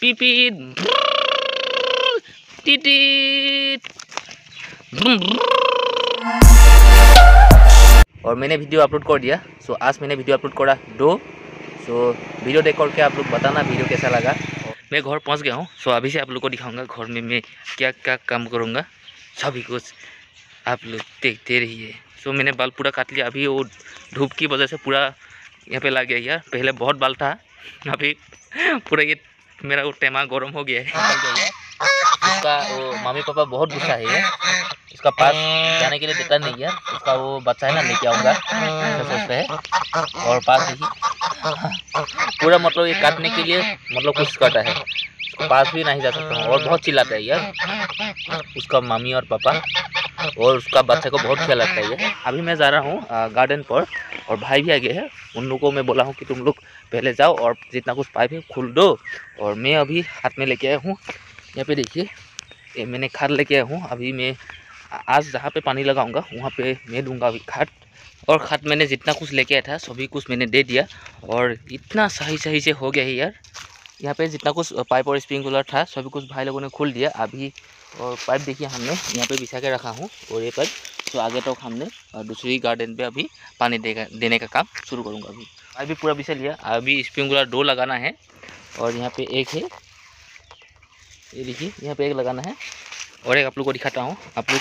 PP TT. और मैंने video upload कर दिया। सो आज मैंने वीडियो अपलोड करा दो। सो वीडियो देख करके आप लोग बताना वीडियो कैसा लगा। मैं घर पहुंच गया हूँ। सो अभी से आप लोग को दिखाऊंगा घर में मैं क्या क्या काम करूँगा, सभी कुछ आप लोग देखते रहिए। सो मैंने बाल पूरा काट लिया। अभी वो धूप की वजह से पूरा यहाँ पे लग गया यार। पहले बहुत बाल था, अभी पूरा ये मेरा वो टेमा गर्म हो गया है। उसका वो मम्मी पापा बहुत गुस्सा है, उसका पास जाने के लिए देता नहीं है। उसका वो बच्चा है ना, लेके आऊँगा सोचते है। और पास नहीं पूरा मतलब ये काटने के लिए मतलब कुछ काटा है, पास भी नहीं जा सकता हूँ। और बहुत चिल्लाता है यार उसका मम्मी और पापा, और उसका बच्चा को बहुत ख्याल रखता है। अभी मैं जा रहा हूँ गार्डन पर, और भाई भी आ गए हैं। उन लोगों को मैं बोला हूँ कि तुम लोग पहले जाओ और जितना कुछ पाइप है खोल दो। और मैं अभी हाथ में लेके आया हूँ, यहाँ पे देखिए ये मैंने खाद लेके आया हूँ। अभी मैं आज जहाँ पे पानी लगाऊंगा वहाँ पे मैं दूंगा अभी खाद। और खाद मैंने जितना कुछ लेके आया था सभी कुछ मैंने दे दिया, और इतना सही सही से हो गया है यार। यहाँ पे जितना कुछ पाइप और स्प्रिंकलर था सभी कुछ भाई लोगों ने खोल दिया अभी। और पाइप देखिए हमने यहाँ पे बिछा के रखा हूँ, और ये पाइप तो आगे तक हमने दूसरी गार्डन पे अभी पानी देने का काम शुरू करूँगा। अभी पाइप भी पूरा बिछा लिया। अभी स्प्रिंकलर 2 लगाना है, और यहाँ पे एक है, ये देखिए यहाँ पे एक लगाना है। और एक आप लोग को दिखाता हूँ। आप लोग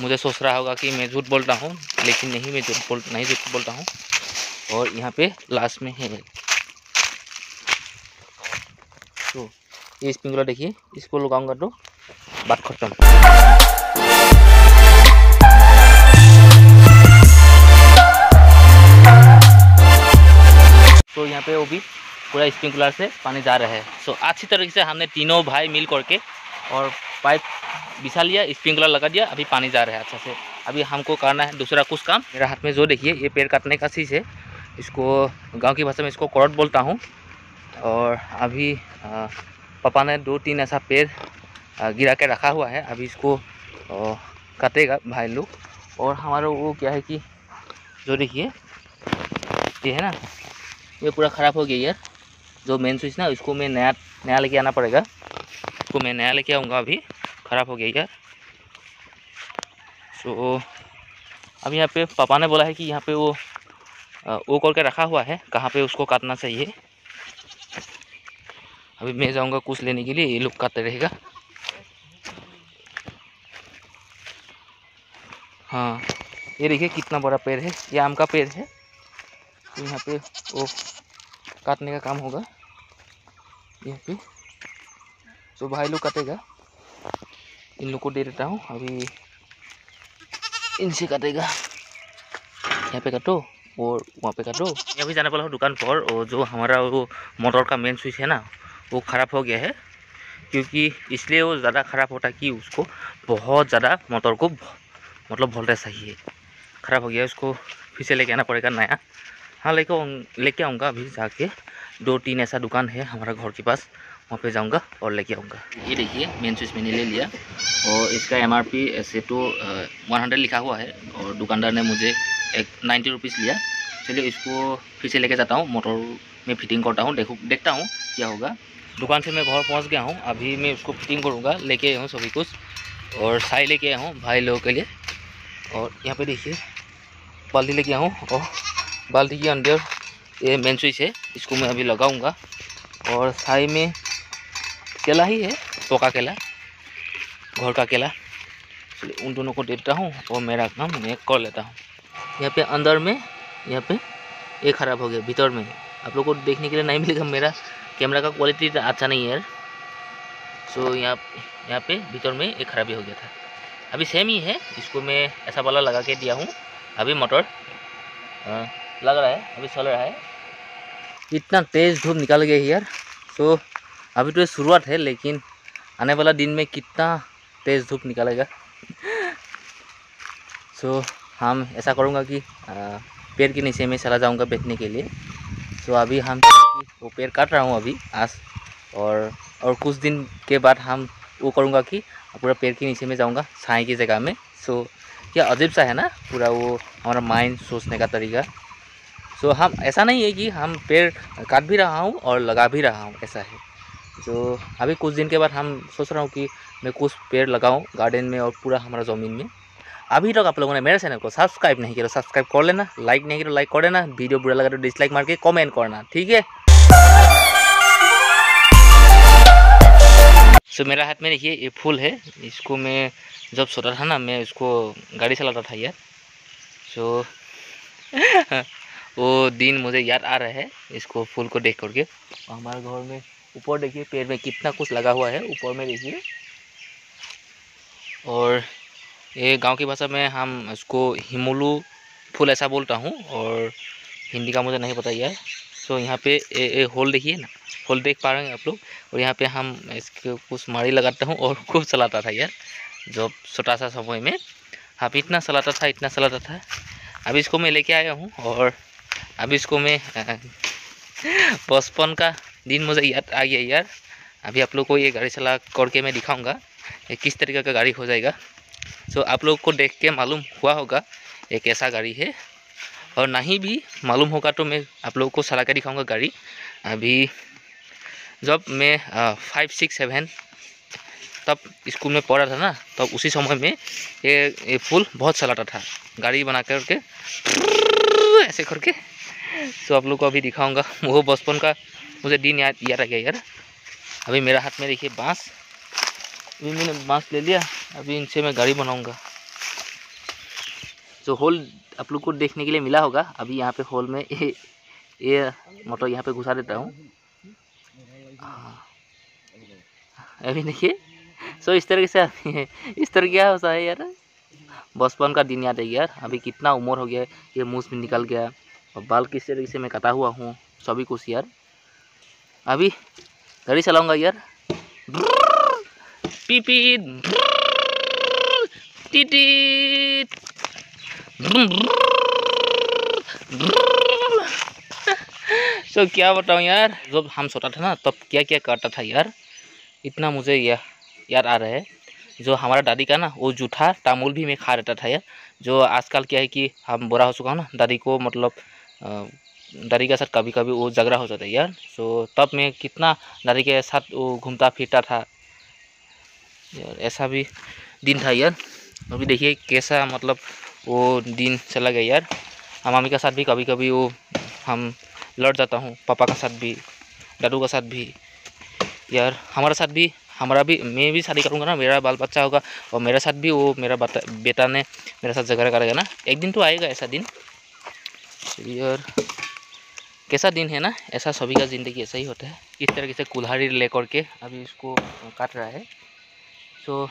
मुझे सोच रहा होगा कि मैं झूठ बोलता हूँ, लेकिन नहीं, मैं झूठ बोलता हूँ। और यहाँ पे लास्ट में है, तो ये स्प्रिंकलर देखिए, इसको लगाऊंगा तो बात खत्म। तो यहाँ पे वो भी पूरा स्प्रिंकलर से पानी जा रहा है। सो अच्छी तरीके से हमने तीनों भाई मिल करके और पाइप बिछा लिया, स्प्रिंकलर लगा दिया, अभी पानी जा रहा है अच्छा से। अभी हमको करना है दूसरा कुछ काम। मेरा हाथ में जो देखिए ये पेड़ काटने का चीज़ है, इसको गांव की भाषा में इसको करट बोलता हूँ। और अभी पापा ने 2-3 ऐसा पेड़ गिरा के रखा हुआ है, अभी इसको काटेगा भाई लोग। और हमारा वो क्या है कि जो देखिए ये है ना, ये पूरा ख़राब हो गया यार जो मेन स्विच ना, इसको मैं नया लेके आना पड़ेगा। इसको मैं नया लेके आऊँगा, अभी ख़राब हो गया यार। सो अब यहाँ पे पापा ने बोला है कि यहाँ पे वो करके रखा हुआ है, कहाँ पे उसको काटना चाहिए। अभी मैं जाऊँगा कुछ लेने के लिए, ये लोग काटते रहेगा। हाँ ये देखिए कितना बड़ा पेड़ है, ये आम का पेड़ है। तो यहाँ पे वो काटने का काम होगा यहाँ पे, तो भाई लोग काटेगा। इन लोग को दे देता हूँ, अभी इनसे काटेगा। यहाँ पे काटो और वहाँ पे काटो। मैं अभी जाने वाला हूँ दुकान पर, और जो हमारा वो मोटर का मेन स्विच है ना, वो ख़राब हो गया है। क्योंकि इसलिए वो ज़्यादा ख़राब होता कि उसको बहुत ज़्यादा मोटर को मतलब वोल्टेज चाहिए। ख़राब हो गया, उसको फिर से लेके आना पड़ेगा नया। हाँ लेके आऊँगा अभी जाके। 2-3 ऐसा दुकान है हमारा घर के पास, वहाँ पे जाऊँगा और लेके आऊँगा। ये देखिए मेन स्विच मैंने ले लिया, और इसका MRP ऐसे तो 100 लिखा हुआ है, और दुकानदार ने मुझे 90 रुपीज़ लिया। चलिए इसको फिर से लेके जाता हूँ, मोटर में फिटिंग करता हूँ, देखता हूँ क्या होगा। दुकान से मैं घर पहुँच गया हूँ, अभी मैं उसको फिटिंग करूँगा। लेके आया हूँ सभी कुछ, और साई लेके आया हूँ भाई लोगों के लिए। और यहाँ पर देखिए बाल्टी लेके आया हूँ, और बाल्टी के अंदर ये मेन स्विच है, इसको मैं अभी लगाऊंगा। और साई में केला ही है, पका केला, घर का केला, इसलिए उन दोनों को देता हूँ और मेरा काम मैं कर लेता हूँ। यहाँ पे अंदर में यहाँ पे ये ख़राब हो गया भीतर में, आप लोगों को देखने के लिए नहीं मिलेगा, मेरा कैमरा का क्वालिटी अच्छा नहीं है यार। सो यहाँ पे भीतर में एक खराबी हो गया था, अभी सेम ही है। इसको मैं ऐसा वाला लगा के दिया हूँ, अभी मोटर लग रहा है, अभी चल रहा है। इतना तेज़ धूप निकल गई है यार। सो अभी तो ये शुरुआत है, लेकिन आने वाला दिन में कितना तेज़ धूप निकलेगा। सो हम ऐसा करूँगा कि पेड़ के नीचे में चला जाऊँगा बैठने के लिए। सो अभी हम वो पेड़ काट रहा हूँ अभी आज, और कुछ दिन के बाद हम वो करूँगा कि पूरा पेड़ के नीचे में जाऊँगा छाई की जगह में। सो क्या अजीब सा है ना पूरा वो हमारा माइंड सोचने का तरीका। सो हम ऐसा नहीं है कि हम पेड़ काट भी रहा हूँ और लगा भी रहा हूँ, ऐसा है। जो अभी कुछ दिन के बाद हम सोच रहा हूँ कि मैं कुछ पेड़ लगाऊँ गार्डन में और पूरा हमारा ज़मीन में। अभी तक आप लोगों ने मेरे चैनल को सब्सक्राइब नहीं किया तो सब्सक्राइब कर लेना, लाइक नहीं किया तो लाइक कर लेना, वीडियो बुरा लगा तो डिसलाइक मार के कमेंट करना, ठीक है। सो मेरा हाथ में देखिए ये फूल है, इसको मैं जब सोता था ना मैं इसको गाड़ी चलाता था यार, सो वो दिन मुझे याद आ रहा है इसको फूल को देख करके। और हमारे घर में ऊपर देखिए पेड़ में कितना कुछ लगा हुआ है, ऊपर में देखिए। और ये गांव की भाषा में हम इसको हिमुलू फूल ऐसा बोलता हूँ, और हिंदी का मुझे नहीं पता यार। सो यहाँ पे ये होल देखिए ना, होल देख पा रहे हैं आप लोग। और यहाँ पे हम इसको कुछ मारी लगाता हूँ और खूब चलाता था यार जब छोटा सा समय में, हाँ इतना चलाता था अभी इसको मैं लेके आया हूँ। और अभी इसको मैं बचपन का दिन मुझे याद आ गया यार। अभी आप लोग को ये गाड़ी चला करके मैं दिखाऊंगा ये किस तरीके का गाड़ी हो जाएगा। सो आप लोग को देख के मालूम हुआ होगा ये कैसा गाड़ी है, और नहीं भी मालूम होगा तो मैं आप लोगों को चला के दिखाऊंगा गाड़ी। अभी जब मैं 5, 6, 7 तब स्कूल में पढ़ा था ना, तब उसी समय में ये फूल बहुत चलाता था गाड़ी बना करके ऐसे करके। सो आप लोग को अभी दिखाऊंगा, वो बचपन का मुझे दिन याद आ गया यार। अभी मेरा हाथ में देखिए बांस, अभी मैंने बांस ले लिया, अभी इनसे मैं गाड़ी बनाऊंगा। जो होल आप लोग को देखने के लिए मिला होगा, अभी यहाँ पे होल में ये मोटर यहाँ पे घुसा देता हूँ, अभी देखिए। सो इस तरह से क्या होता है यार, बचपन का दिन याद है यार। अभी कितना उम्र हो गया, ये मुँह में निकल गया और बाल किस तरीके से मैं कटा हुआ हूँ सभी कुछ यार। अभी गाड़ी चलाऊंगा यार, पी पी टी टी सो क्या बताऊँ यार, जब हम सोता था ना तब क्या क्या करता था यार, इतना मुझे याद आ रहा है। जो हमारा दादी का ना वो जूठा तामुल भी मैं खा रहता था यार। जो आजकल क्या है कि हम बुरा हो चुका हूँ ना, दादी को मतलब दादी के साथ कभी कभी वो झगड़ा हो जाता है यार। सो तब मैं कितना दादी के साथ वो घूमता फिरता था यार, ऐसा भी दिन था यार। अभी देखिए कैसा मतलब वो दिन चला गया यार। हम मम्मी के साथ भी कभी कभी वो हम लड़ जाता हूँ, पापा के साथ भी, दादू के साथ भी यार, हमारे साथ भी। हमारा भी मैं भी शादी करूँगा ना, मेरा बाल बच्चा होगा, और मेरे साथ भी वो मेरा बेटा ने मेरे साथ झगड़ा करेगा ना, एक दिन तो आएगा ऐसा दिन यार। कैसा दिन है ना, ऐसा सभी का ज़िंदगी ऐसा ही होता है। इस तरीके से कुल्हाड़ी ले करके अभी इसको काट रहा है। सो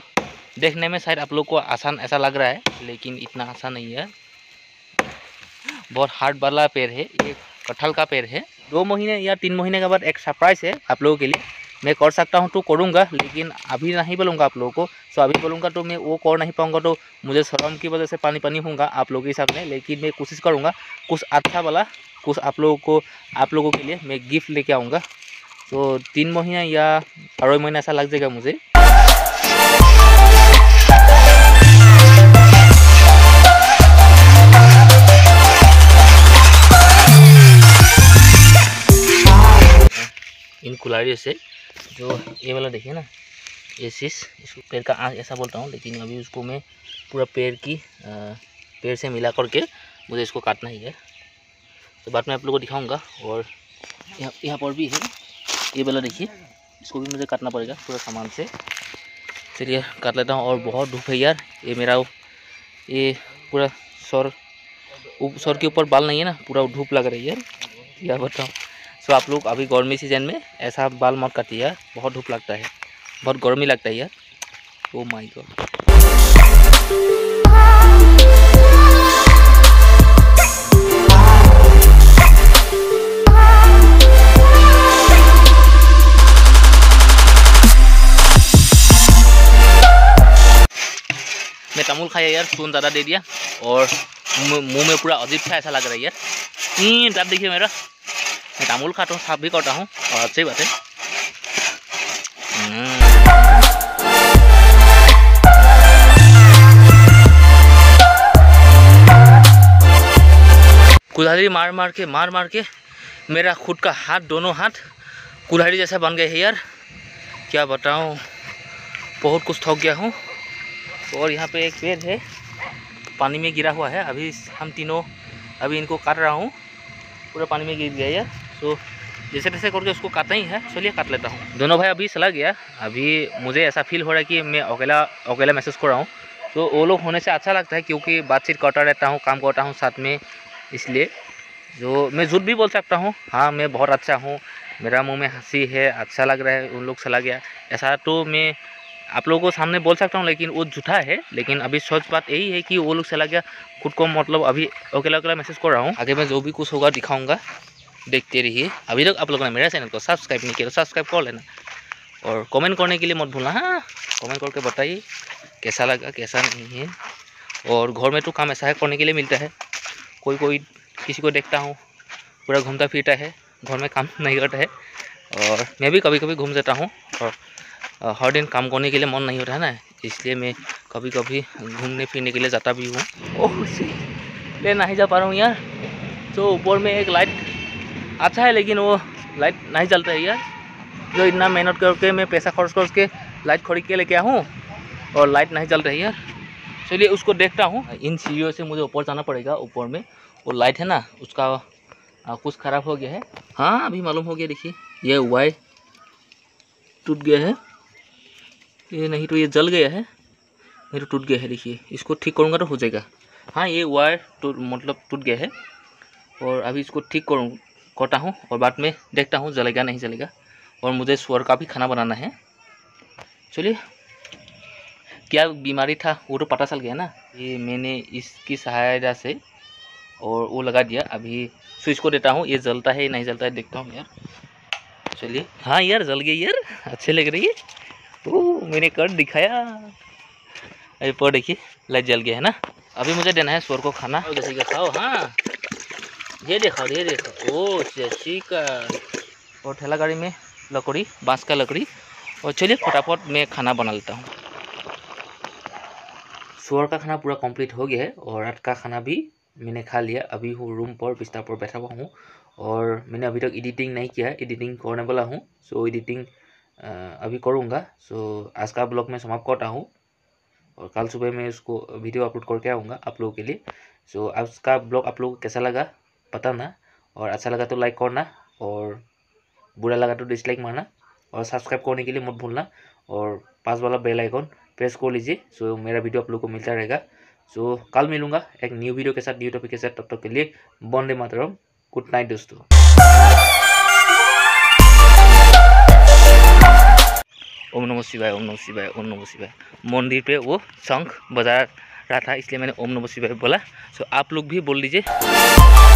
देखने में शायद आप लोग को आसान ऐसा लग रहा है, लेकिन इतना आसान नहीं है, बहुत हार्ड वाला पेड़ है ये, कटहल का पेड़ है। 2 महीने या 3 महीने के बाद एक सरप्राइज़ है आप लोगों के लिए, मैं कर सकता हूँ तो करूँगा, लेकिन अभी नहीं बोलूँगा आप लोगों को। सो अभी बोलूँगा तो मैं वो कर नहीं पाऊँगा, तो मुझे शर्म की वजह से पानी पानी होगा आप लोगों के सामने। लेकिन मैं कोशिश करूँगा कुछ अच्छा वाला, कुछ आप लोगों के लिए मैं गिफ्ट लेके आऊँगा। तो 3 महीना या 4 महीना ऐसा लग जाएगा मुझे। इन कुल्हाड़ियों से जो ये वाला देखिए ना, ये शीश, इसको पेड़ का आँच ऐसा बोलता हूँ, लेकिन अभी उसको मैं पूरा पेड़ से मिला करके मुझे इसको काटना ही है, तो बाद में आप लोगों को दिखाऊंगा। और यहाँ पर भी है ये वाला देखिए, इसको भी मुझे काटना पड़ेगा पूरा सामान से। चलिए काट लेता हूँ। और बहुत धूप है यार, ये मेरा ये पूरा सर के ऊपर बाल नहीं है ना, पूरा धूप लग रही है यार बताओ। सो आप लोग अभी गर्मी सीजन में ऐसा बाल मत काटिए यार, बहुत धूप लगता है, बहुत गर्मी लगता है यार। Oh my god. मैं तमुल खाया यार, सुन ज़्यादा दे दिया, और मुंह में पूरा अजीब सा ऐसा लग रहा है यार। दाँत देखिए मेरा, मैं तामुल खाता हूँ, साफ भी करता हूँ, और अच्छी बात है। कुल्हाड़ी मार मार के मेरा खुद का हाथ, दोनों हाथ कुल्हाड़ी जैसा बन गए है यार। क्या बताऊं, बहुत कुछ थक गया हूँ। और यहाँ पे एक पेड़ है पानी में गिरा हुआ है, अभी हम तीनों अभी इनको काट रहा हूँ, पूरा पानी में गिर गया यार। तो जैसे तैसे करके उसको काटना ही है, चलिए काट लेता हूँ। दोनों भाई अभी चला गया। अभी मुझे ऐसा फील हो रहा है कि मैं अकेला महसूस कर रहा हूँ, तो वो लोग होने से अच्छा लगता है क्योंकि बातचीत करता रहता हूँ, काम करता हूँ साथ में। इसलिए जो मैं झूठ भी बोल सकता हूँ, हाँ मैं बहुत अच्छा हूँ, मेरा मुंह में हंसी है, अच्छा लग रहा है, उन लोग चला गया, ऐसा तो मैं आप लोगों को सामने बोल सकता हूँ, लेकिन वो झूठा है। लेकिन अभी सच बात यही है कि वो लोग चला गया, खुद को मतलब अभी अकेला अकेला महसूस कर रहा हूँ। आगे मैं जो भी कुछ होगा दिखाऊँगा, देखते रहिए। अभी तक आप लोगों ने मेरा चैनल को सब्सक्राइब नहीं किया तो सब्सक्राइब कर लेना, और कमेंट करने के लिए मत भूलना। हाँ कमेंट करके बताइए कैसा लगा कैसा नहीं है। और घर में तो काम ऐसा है करने के लिए मिलता है, कोई किसी को देखता हूँ पूरा घूमता फिरता है, घर में काम नहीं करता है। और मैं भी कभी कभी घूम जाता हूँ, और हर दिन काम करने के लिए मन नहीं होता है ना, इसलिए मैं कभी कभी घूमने फिरने के लिए जाता भी हूँ। ओह ले नहीं जा पा रहा हूँ यार। तो ऊपर में एक लाइट अच्छा है, लेकिन वो लाइट नहीं चलता है यार, जो इतना मेहनत करके मैं पैसा खर्च करके लाइट खरीद के लेके आया हूँ, और लाइट नहीं चल रही यार। चलिए उसको देखता हूँ। इन सीढ़ियों से मुझे ऊपर जाना पड़ेगा, ऊपर में वो लाइट है ना उसका कुछ ख़राब हो गया है। हाँ अभी मालूम हो गया, देखिए ये वायर टूट गया है, ये नहीं तो ये जल गया है, नहीं तो टूट गया है। देखिए इसको ठीक करूँगा तो हो जाएगा। हाँ ये वायर टूट गया है, और अभी इसको ठीक करता हूँ, और बाद में देखता हूँ जलेगा नहीं जलेगा। और मुझे सुअर का भी खाना बनाना है। चलिए क्या बीमारी था वो तो पता चल गया ना, ये मैंने इसकी सहायता से और वो लगा दिया। अभी स्विच को देता हूँ, ये जलता है नहीं जलता है देखता हूँ यार। चलिए हाँ यार जल गई यार, अच्छे लग रही है। ओह मैंने कर दिखाया, अभी पर देखिए लाइट जल गया है ना। अभी मुझे देना है सुअर को खाना, जैसे का खाओ। हाँ ये देखो ओ जैसी का। और ठेला गाड़ी में लकड़ी, बाँस का लकड़ी। और चलिए फटाफट मैं खाना बना लेता हूँ। सुअर का खाना पूरा कंप्लीट हो गया है, और रात का खाना भी मैंने खा लिया। अभी हूँ रूम पर, बिस्तर पर बैठा हुआ हूँ, और मैंने अभी तक एडिटिंग नहीं किया है, एडिटिंग करने वाला हूँ। सो एडिटिंग अभी करूँगा। सो आज का ब्लॉग मैं समाप्त करता हूँ, और कल सुबह मैं उसको वीडियो अपलोड करके आऊँगा आप लोगों के लिए। सो आज का ब्लॉग आप लोगों को कैसा लगा बताना, और अच्छा लगा तो लाइक करना, और बुरा लगा तो डिसलाइक मारना, और सब्सक्राइब करने के लिए मत भूलना, और पास वाला बेल आइकॉन प्रेस कर लीजिए। सो मेरा वीडियो आप लोगों को मिलता रहेगा। सो कल मिलूंगा एक न्यू वीडियो के साथ, न्यू टॉपिक के साथ। तब तक के लिए वंदे मातरम, गुड नाइट दोस्तों। ओम नमः शिवाय, ओम नमः शिवाय, ओम नमः शिवाय। मंदिर पे वो शंख बजा रहा था इसलिए मैंने ओम नमः शिवाय बोला। सो आप लोग भी बोल लीजिए।